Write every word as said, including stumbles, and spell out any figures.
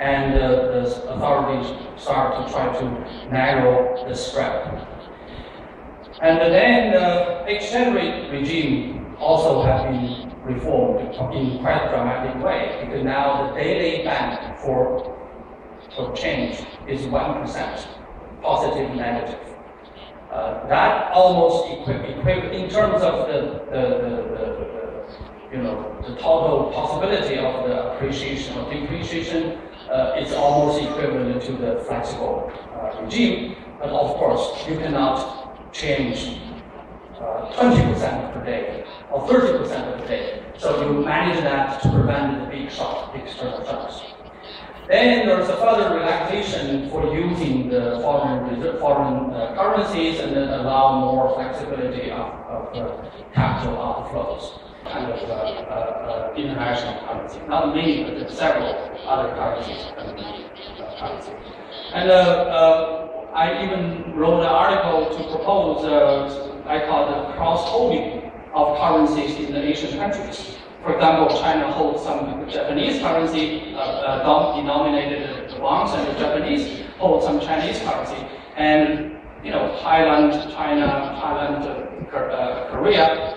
and uh, the authorities start to try to narrow the spread. And then the uh, exchange regime also has been reformed in quite a dramatic way, because now the daily band for, for change is one percent, positive, negative. Uh, that almost equivalent in terms of the, the, the, the, the, you know, the total possibility of the appreciation or depreciation, uh, it's almost equivalent to the flexible uh, regime. But of course, you cannot change uh, twenty percent per day or thirty percent per day. So you manage that to prevent the big shock, external shocks. Then there's a further relaxation for using the foreign reserve, foreign uh, currencies, and then allow more flexibility of, of the capital outflows, kind of uh, uh, uh, international currency, not many, but several other currencies. And uh, uh, I even wrote an article to propose, uh, I call the cross-holding of currencies in the Asian countries. For example, China holds some Japanese currency, uh, uh, denominated bonds, and the Japanese hold some Chinese currency. And, you know, Thailand, China, Thailand, uh, Korea.